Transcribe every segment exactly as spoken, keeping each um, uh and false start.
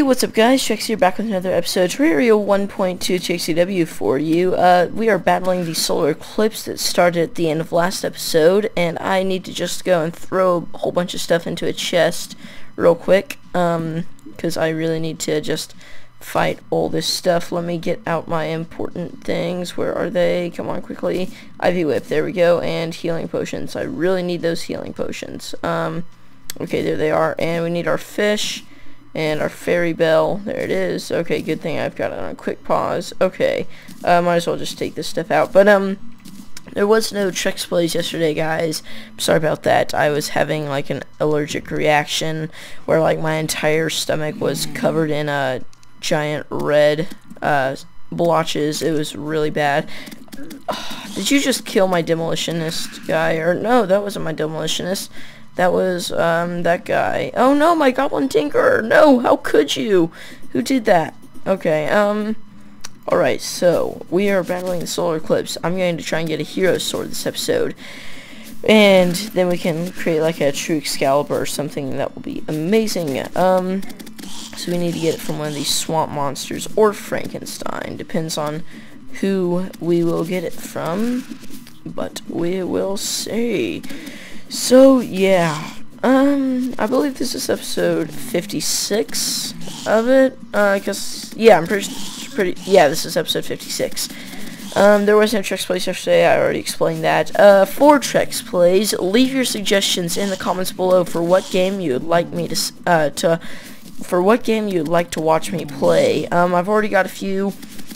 What's up guys, Trex here back with another episode of Terraria one point two J C W for you. Uh, we are battling the solar eclipse that started at the end of last episode, and I need to just go and throw a whole bunch of stuff into a chest real quick, um, because I really need to just fight all this stuff. Let me get out my important things. Where are they? Come on, quickly. Ivy Whip, there we go, and healing potions. I really need those healing potions. Um, okay, there they are, and we need our fish. And our fairy bell, there it is. Okay, good thing I've got it on a quick pause. Okay, uh, might as well just take this stuff out. But, um, there was no Trex Plays yesterday, guys. Sorry about that. I was having, like, an allergic reaction where, like, my entire stomach was covered in, uh, giant red, uh, blotches. It was really bad. Did you just kill my demolitionist guy? Or, no, that wasn't my demolitionist. That was, um, that guy. Oh no, my goblin tinkerer! No, how could you? Who did that? Okay, um, alright, so, we are battling the solar eclipse. I'm going to try and get a hero sword this episode. And then we can create, like, a true Excalibur or something that will be amazing. Um, so we need to get it from one of these swamp monsters or Frankenstein. Depends on who we will get it from, but we will see. So, yeah, um, I believe this is episode fifty-six of it, uh, I guess, yeah, I'm pretty, pretty, yeah, this is episode fifty-six. Um, there was no Trex Plays yesterday, I already explained that. Uh, for Trex Plays, leave your suggestions in the comments below for what game you would like me to, uh, to, for what game you would like to watch me play. Um, I've already got a few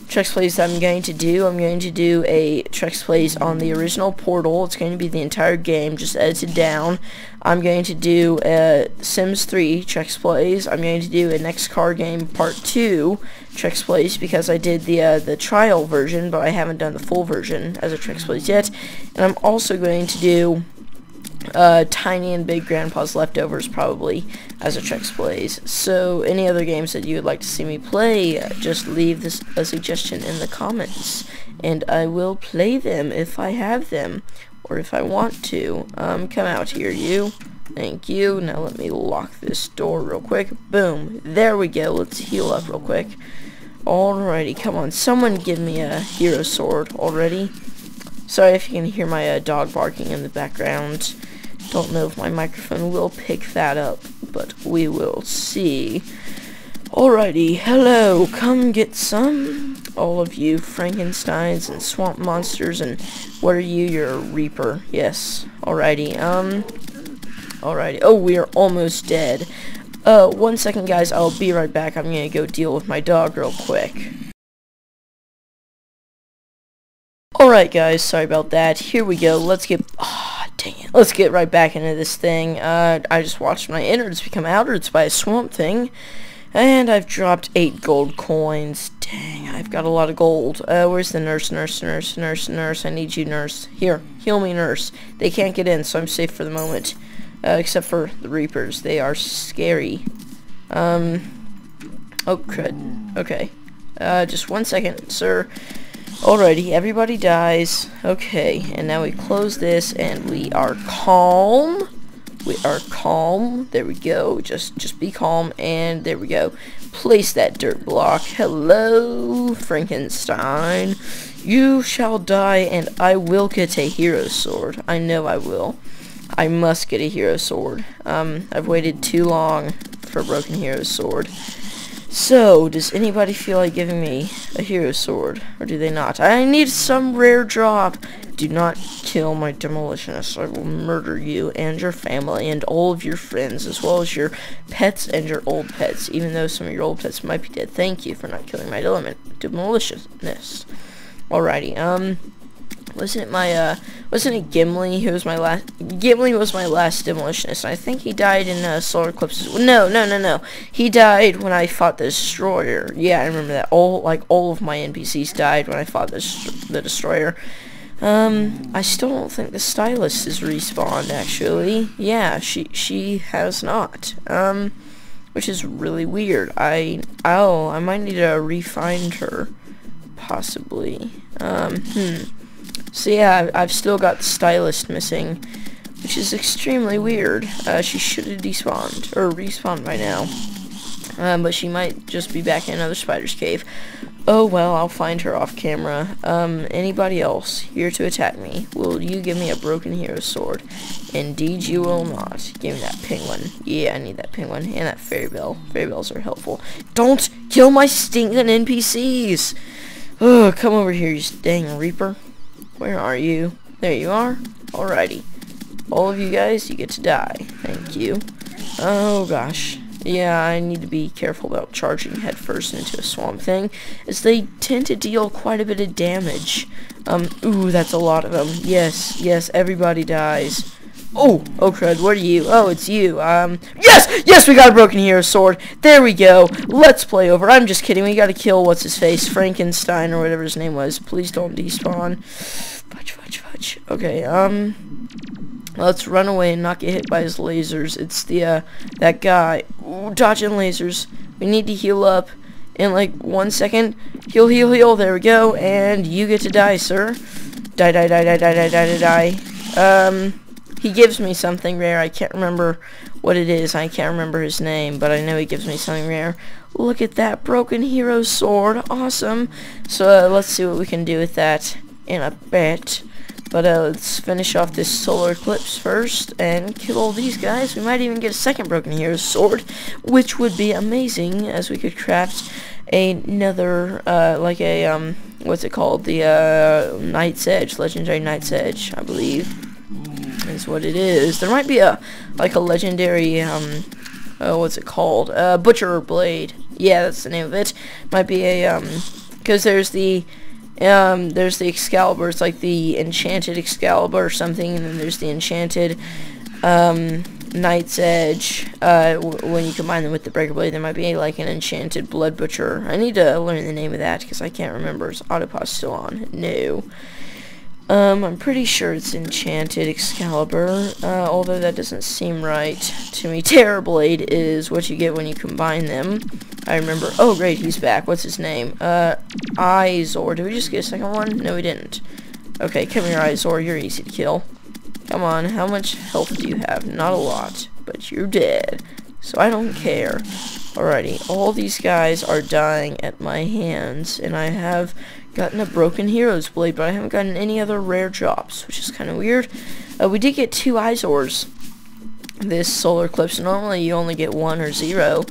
Trex Plays that I'm going to do. I'm going to do a Trex Plays on the original Portal. It's going to be the entire game, just edited down. I'm going to do a Sims three Trex Plays. I'm going to do a Next Car Game Part two Trex Plays because I did the uh, the trial version, but I haven't done the full version as a Trex Plays yet. And I'm also going to do uh, Tiny and Big Grandpa's Leftovers probably as a Trex Plays. So any other games that you would like to see me play, just leave this a suggestion in the comments and I will play them if I have them or if I want to. Um, come out here, you. Thank you. Now let me lock this door real quick. Boom. There we go. Let's heal up real quick. Alrighty, come on. Someone give me a hero sword already. Sorry if you can hear my uh, dog barking in the background. Don't know if my microphone will pick that up, but we will see. Alrighty, hello, come get some. All of you Frankensteins and swamp monsters, and what are you, you're a reaper. Yes, alrighty, um, alrighty. Oh, we are almost dead. Uh, one second, guys, I'll be right back. I'm gonna go deal with my dog real quick. Alright, guys, sorry about that. Here we go, let's get... Oh, dang it. Let's get right back into this thing. Uh, I just watched my innards become outards by a swamp thing. And I've dropped eight gold coins. Dang, I've got a lot of gold. Uh, where's the nurse, nurse, nurse, nurse, nurse? I need you, nurse. Here, heal me, nurse. They can't get in, so I'm safe for the moment. Uh, except for the Reapers. They are scary. Um, oh, crud. Okay. Uh, just one second, sir. Alrighty, everybody dies. Okay, and now we close this, and we are calm. We are calm. There we go. Just, just be calm, and there we go. Place that dirt block. Hello, Frankenstein. You shall die, and I will get a hero sword. I know I will. I must get a hero sword. Um, I've waited too long for a broken hero sword. So, does anybody feel like giving me a hero sword? Or do they not? I need some rare drop! Do not kill my demolitionist. I will murder you and your family and all of your friends, as well as your pets and your old pets, even though some of your old pets might be dead. Thank you for not killing my demolitionist. Alrighty, um... Wasn't it my, uh... Wasn't it Gimli who was my last... Gimli was my last demolitionist. I think he died in, uh, Solar Eclipse. No, no, no, no. He died when I fought the Destroyer. Yeah, I remember that. All, like, all of my N P Cs died when I fought the, the Destroyer. Um, I still don't think the stylist has respawned, actually. Yeah, she she has not. Um, which is really weird. I, oh, I might need to re-find her, possibly. Um, hmm. So yeah, I've, I've still got the stylist missing, which is extremely weird. Uh, she should have despawned, or respawned by now. Um, but she might just be back in another spider's cave. Oh well, I'll find her off camera. Um, anybody else here to attack me? Will you give me a broken hero sword? Indeed you will not. Give me that penguin. Yeah, I need that penguin. And that fairy bell. Fairy bells are helpful. Don't kill my stinking N P Cs! Ugh, come over here, you dang reaper. Where are you? There you are. Alrighty. All of you guys, you get to die. Thank you. Oh gosh. Yeah, I need to be careful about charging headfirst into a swamp thing, as they tend to deal quite a bit of damage. Um, ooh, that's a lot of them. Yes, yes, everybody dies. Oh, oh crud, what are you? Oh, it's you. Um, yes, yes, we got a broken hero sword. There we go. Let's play over. I'm just kidding. We gotta kill what's-his-face, Frankenstein or whatever his name was. Please don't despawn. Fudge, fudge, fudge. Okay, um... let's run away and not get hit by his lasers. It's the, uh, that guy. Ooh, dodging lasers. We need to heal up in, like, one second. Heal, heal, heal. There we go. And you get to die, sir. Die, die, die, die, die, die, die, die, die. Um, he gives me something rare. I can't remember what it is. I can't remember his name, but I know he gives me something rare. Look at that broken hero sword. Awesome. So, uh, let's see what we can do with that in a bit. But uh, let's finish off this solar eclipse first and kill all these guys. We might even get a second broken hero sword, which would be amazing, as we could craft another, uh, like a, um, what's it called? The uh, Knight's Edge, legendary Knight's Edge, I believe, is what it is. There might be a, like a legendary, um, uh, what's it called? Uh, Butcher Blade. Yeah, that's the name of it. Might be a, um, because there's the, Um, there's the Excalibur, it's like the Enchanted Excalibur or something, and then there's the Enchanted, um, Knight's Edge. Uh, w when you combine them with the Breaker Blade, there might be, like, an Enchanted Blood Butcher. I need to learn the name of that, because I can't remember. Is Autopause still on? No. Um, I'm pretty sure it's Enchanted Excalibur, uh, although that doesn't seem right to me. Terra blade is what you get when you combine them. I remember. Oh, great, he's back. What's his name? Uh, Eyezor. Did we just get a second one? No, we didn't. Okay, come here, Eyezor. You're easy to kill. Come on, how much health do you have? Not a lot, but you're dead, so I don't care. Alrighty, all these guys are dying at my hands, and I have gotten a broken hero's blade, but I haven't gotten any other rare drops, which is kind of weird. Uh, we did get two Eyezors this solar eclipse. Normally you only get one or zero,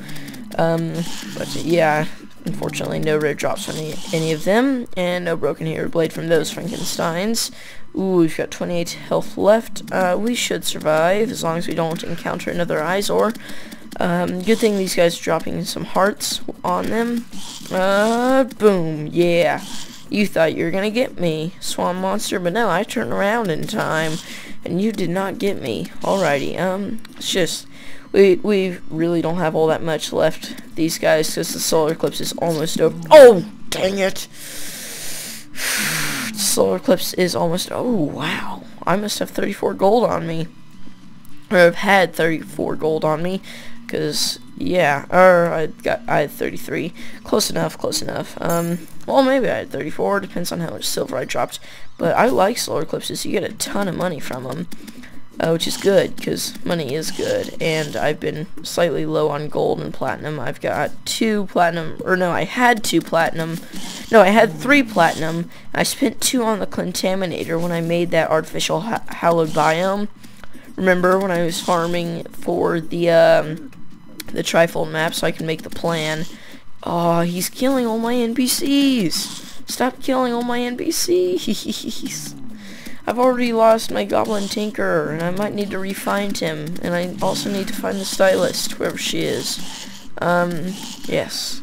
um, but yeah, unfortunately no rare drops from any, any of them, and no broken hero blade from those Frankensteins. Ooh, we've got twenty-eight health left. Uh, we should survive, as long as we don't encounter another Eyezor. Um, good thing these guys are dropping some hearts on them. Uh, boom, yeah. You thought you were gonna get me, swamp monster, but no, I turned around in time, and you did not get me. Alrighty, um, it's just, we, we really don't have all that much left, these guys, because the solar eclipse is almost over. Oh, dang it! Solar eclipse is almost, oh, wow. I must have thirty-four gold on me. Or I've had thirty-four gold on me. Because, yeah, or I got, I had thirty-three. Close enough, close enough. Um, well, maybe I had thirty-four. Depends on how much silver I dropped. But I like solar eclipses. You get a ton of money from them. Uh, which is good, because money is good. And I've been slightly low on gold and platinum. I've got two platinum, or no, I had two platinum. No, I had three platinum. I spent two on the contaminator when I made that artificial ha hallowed biome. Remember when I was farming for the, um... the trifold map so I can make the plan. Oh, he's killing all my N P Cs. Stop killing all my N P Cs. I've already lost my goblin tinker, and I might need to re-find him, and I also need to find the stylist, wherever she is. Um, yes.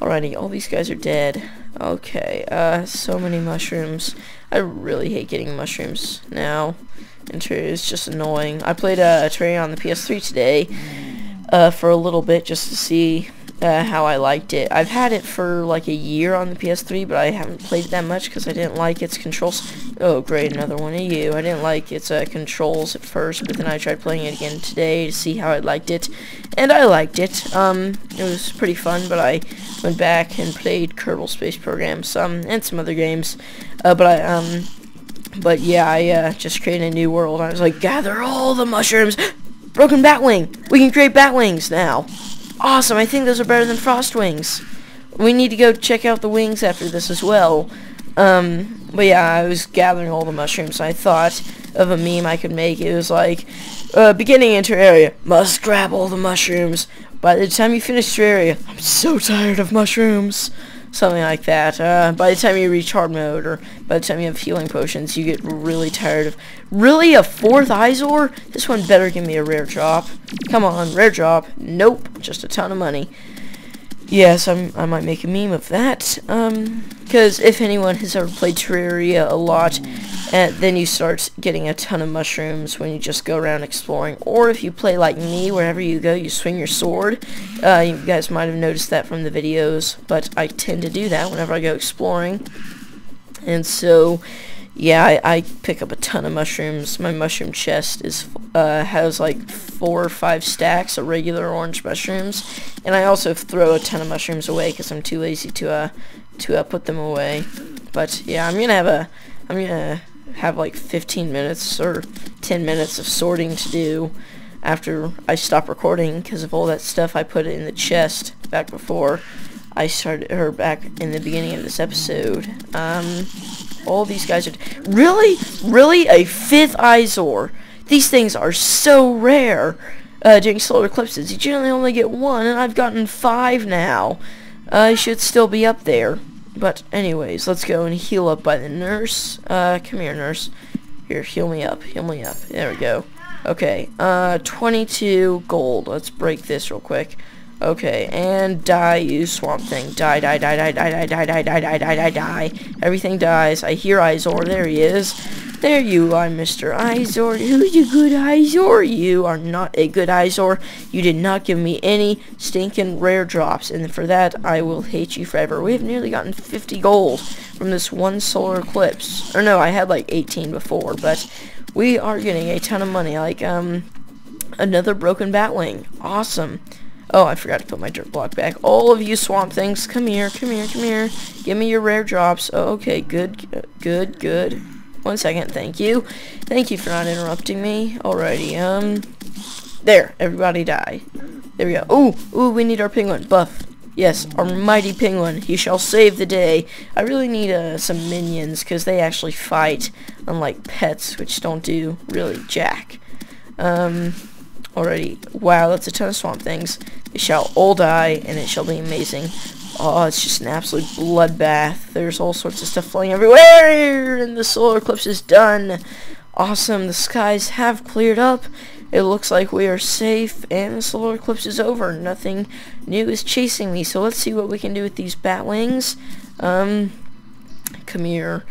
Alrighty, all these guys are dead. Okay, uh, so many mushrooms. I really hate getting mushrooms now. Interior is just annoying. I played uh, Atari on the P S three today, Uh, for a little bit, just to see uh, how I liked it. I've had it for like a year on the P S three, but I haven't played it that much because I didn't like its controls. Oh, great, another one of you. I didn't like its uh, controls at first, but then I tried playing it again today to see how I liked it, and I liked it. Um, it was pretty fun, but I went back and played Kerbal Space Program some, and some other games, uh, but I, um, but yeah, I uh, just created a new world. I was like, gather all the mushrooms. Broken Batwing! We can create Batwings now! Awesome, I think those are better than Frost Wings. We need to go check out the wings after this as well. Um, but yeah, I was gathering all the mushrooms, and I thought of a meme I could make. It was like, uh, beginning in Terraria, must grab all the mushrooms. By the time you finish Terraria, I'm so tired of mushrooms. Something like that. Uh, by the time you reach hard mode, or by the time you have healing potions, you get really tired of... Really? A fourth Eyezor? This one better give me a rare drop. Come on, rare drop. Nope. Just a ton of money. Yes, I'm, I might make a meme of that. Um, because if anyone has ever played Terraria a lot, uh, then you start getting a ton of mushrooms when you just go around exploring. Or if you play like me, wherever you go, you swing your sword. Uh, you guys might have noticed that from the videos, but I tend to do that whenever I go exploring. And so, yeah, I, I pick up a ton of mushrooms. My mushroom chest is uh, has like four or five stacks of regular orange mushrooms, and I also throw a ton of mushrooms away because I'm too lazy to uh to uh, put them away. But yeah, I'm gonna have a I'm gonna have like fifteen minutes or ten minutes of sorting to do after I stop recording because of all that stuff I put in the chest back before I started her back in the beginning of this episode. Um. All these guys are... Really? Really? A fifth Eyezor? These things are so rare. Uh, during solar eclipses, you generally only get one, and I've gotten five now. Uh, I should still be up there. But anyways, let's go and heal up by the nurse. Uh, come here, nurse. Here, heal me up. Heal me up. There we go. Okay, uh, twenty-two gold. Let's break this real quick. Okay, and die, you swamp thing. Die, die, die, die, die, die, die, die, die, die, die, die, die. Everything dies. I hear Eyezor. There he is. There you are, Mister Eyezor. Who's a good Eyezor? You are not a good Eyezor. You did not give me any stinking rare drops, and for that, I will hate you forever. We have nearly gotten fifty gold from this one solar eclipse. Or no, I had like eighteen before, but we are getting a ton of money. Like, um, another broken Batwing. Awesome. Oh, I forgot to put my dirt block back. All of you swamp things, come here, come here, come here. Give me your rare drops. Oh, okay, good, good, good. One second, thank you. Thank you for not interrupting me. Alrighty, um... There, everybody die. There we go. Ooh, ooh, we need our penguin. Buff. Yes, our mighty penguin. He shall save the day. I really need uh, some minions, because they actually fight, unlike pets, which don't do really jack. Um... Already, wow, that's a ton of swamp things. They shall all die, and it shall be amazing. Oh, it's just an absolute bloodbath. There's all sorts of stuff flying everywhere, and the solar eclipse is done. Awesome, the skies have cleared up. It looks like we are safe, and the solar eclipse is over. Nothing new is chasing me, so let's see what we can do with these bat wings. Um, come here.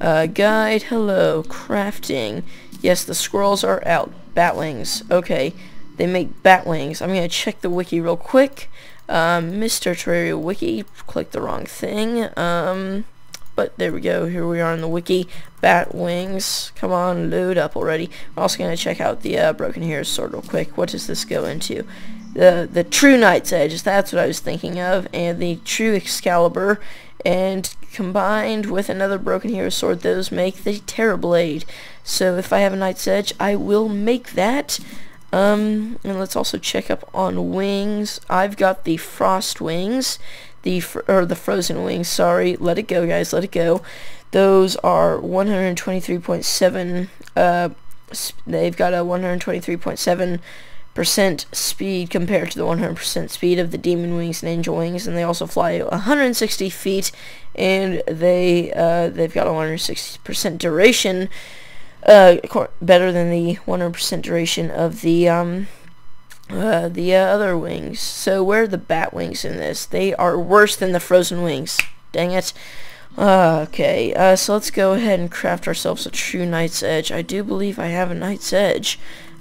Uh, guide, hello, crafting. Yes, the squirrels are out. Batwings. Okay, they make batwings. I'm gonna check the wiki real quick. Um, Mister Terraria wiki. Clicked the wrong thing. Um, but there we go. Here we are in the wiki. Batwings. Come on, load up already. I'm also gonna check out the uh, Broken Heroes sword real quick. What does this go into? The the True Night's Edge. That's what I was thinking of, and the True Excalibur. And combined with another Broken Hero sword, those make the Terra blade. So if I have a Knight's Edge, I will make that. Um, and let's also check up on wings. I've got the frost wings, the fr or the frozen wings. Sorry, let it go, guys. Let it go. Those are one hundred twenty-three point seven. Uh, they've got a one hundred twenty-three point seven percent speed compared to the one hundred percent speed of the demon wings and angel wings, and they also fly one hundred sixty feet, and they uh, they've got a one hundred sixty percent duration, uh, better than the one hundred percent duration of the um uh, the uh, other wings. So where are the bat wings in this? They are worse than the frozen wings. Dang it. Uh, okay, uh, so let's go ahead and craft ourselves a true Knight's Edge. I do believe I have a Knight's Edge.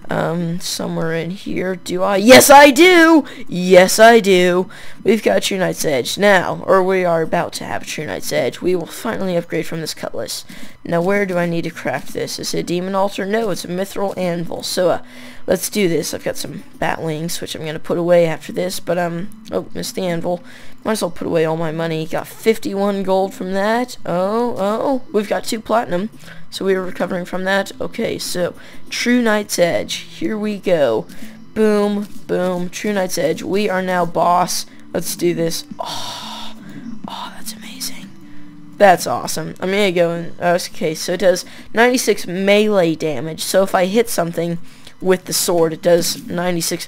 Um, somewhere in here, do I? Yes, I do! Yes, I do! We've got True Night's Edge now, or we are about to have True Night's Edge. We will finally upgrade from this cutlass. Now, where do I need to craft this? Is it a Demon Altar? No, it's a Mithril Anvil. So, uh, let's do this. I've got some Batwings, which I'm gonna put away after this, but, um, oh, missed the anvil. Might as well put away all my money. Got fifty-one gold from that. Oh, oh, we've got two platinum, so we were recovering from that. Okay, so, True Night's Edge. Here we go. Boom, boom, True Night's Edge. We are now boss. Let's do this. Oh, oh that's amazing. That's awesome. I'm gonna go in, okay, so it does ninety-six melee damage, so if I hit something with the sword, it does ninety-six,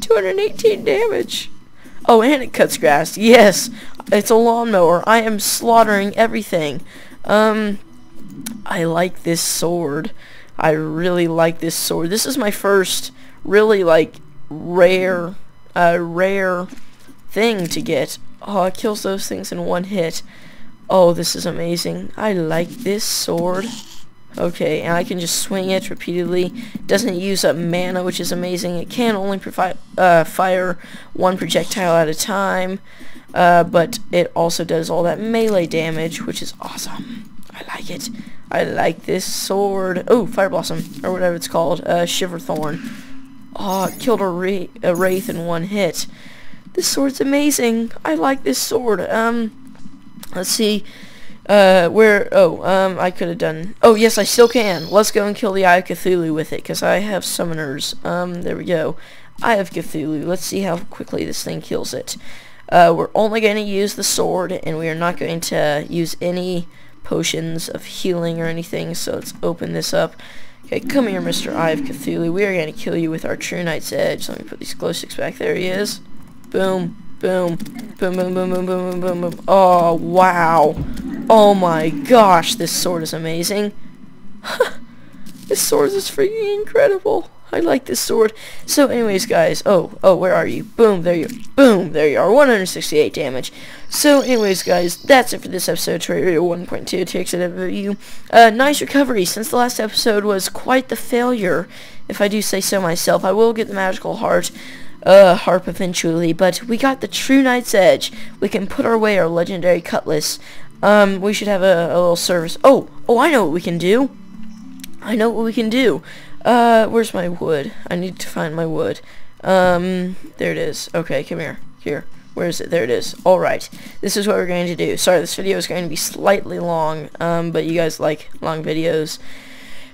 two hundred eighteen damage. Oh, and it cuts grass. Yes, it's a lawnmower. I am slaughtering everything. Um, I like this sword. I really like this sword. This is my first really, like, rare, uh, rare thing to get. Oh, it kills those things in one hit. Oh, this is amazing. I like this sword. Okay, and I can just swing it repeatedly. Doesn't use up mana, which is amazing. It can only provide, uh, fire one projectile at a time, uh, but it also does all that melee damage, which is awesome. I like it. I like this sword. Oh, Fire Blossom, or whatever it's called, uh, Shiverthorn. Oh, it killed a, wra a Wraith in one hit. This sword's amazing. I like this sword. Um, let's see. Uh, where, oh, um, I could have done, oh, yes, I still can. Let's go and kill the Eye of Cthulhu with it, because I have summoners. Um, there we go. Eye of Cthulhu. Let's see how quickly this thing kills it. Uh, we're only going to use the sword, and we are not going to use any potions of healing or anything, so let's open this up. Okay, come here, Mister Eye of Cthulhu. We are going to kill you with our True Night's Edge. Let me put these glow sticks back. There he is. Boom. Boom. Boom, boom, boom, boom, boom, boom, boom. Oh, wow. Oh my gosh, this sword is amazing. This sword is freaking incredible. I like this sword. So anyways, guys, oh, oh, where are you? Boom, there you boom, there you are. one hundred sixty-eight damage. So anyways, guys, that's it for this episode, Terraria one point two, T X W. Uh, nice recovery, since the last episode was quite the failure, if I do say so myself. I will get the magical heart. Uh, harp eventually, but we got the True Night's Edge. We can put away our legendary cutlass. Um, we should have a, a little service. Oh, oh, I know what we can do. I know what we can do. Uh, where's my wood? I need to find my wood. Um, there it is. Okay, come here. Here. Where is it? There it is. Alright. This is what we're going to do. Sorry, this video is going to be slightly long, um, but you guys like long videos.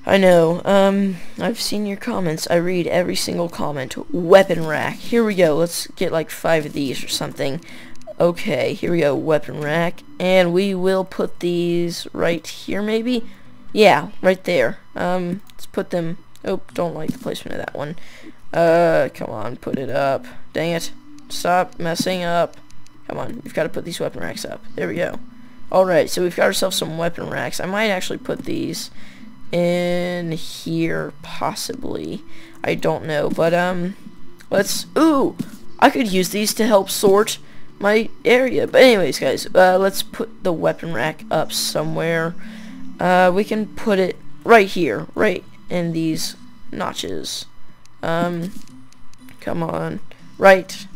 I know, um, I've seen your comments. I read every single comment. Weapon rack. Here we go. Let's get like five of these or something. Okay, here we go. Weapon rack. And we will put these right here, maybe? Yeah, right there. Um, let's put them... Oh, don't like the placement of that one. Uh, come on, put it up. Dang it. Stop messing up. Come on, we've got to put these weapon racks up. There we go. Alright, so we've got ourselves some weapon racks. I might actually put these... in here, possibly. I don't know, but, um, let's, ooh, I could use these to help sort my area. But anyways, guys, uh, let's put the weapon rack up somewhere. Uh, we can put it right here, right in these notches. Um, come on, right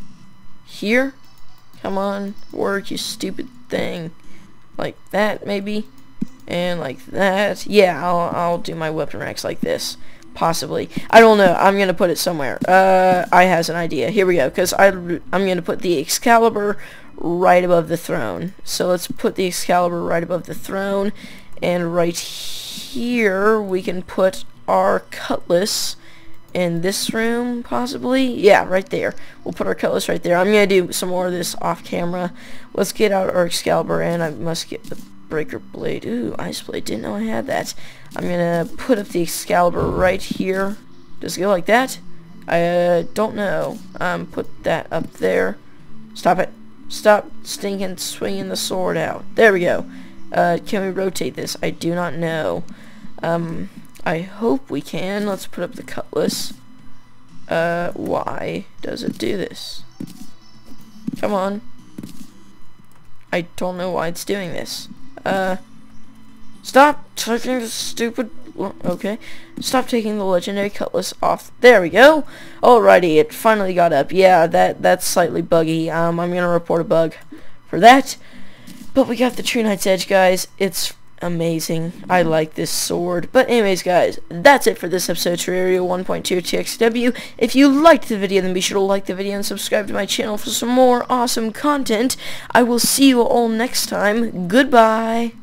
here? Come on, work, you stupid thing. Like that, maybe? And like that. Yeah, I'll, I'll do my weapon racks like this. Possibly. I don't know. I'm going to put it somewhere. Uh, I has an idea. Here we go. Because I'm going to put the Excalibur right above the throne. So let's put the Excalibur right above the throne. And right here, we can put our cutlass in this room, possibly. Yeah, right there. We'll put our cutlass right there. I'm going to do some more of this off camera. Let's get out our Excalibur, and I must get the... breaker blade. Ooh, ice blade. Didn't know I had that. I'm gonna put up the Excalibur right here. Does it go like that? I uh, don't know. Um, put that up there. Stop it. Stop stinking swinging the sword out. There we go. Uh, can we rotate this? I do not know. Um, I hope we can. Let's put up the cutlass. Uh, why does it do this? Come on. I don't know why it's doing this. Uh, stop touching the stupid well, okay. Stop taking the legendary cutlass off. There we go. Alrighty, it finally got up. Yeah, that that's slightly buggy. Um, I'm gonna report a bug for that. But we got the True Night's Edge, guys. It's amazing. I like this sword. But anyways, guys, that's it for this episode, Terraria one point two T X W. If you liked the video, then be sure to like the video and subscribe to my channel for some more awesome content. I will see you all next time. Goodbye.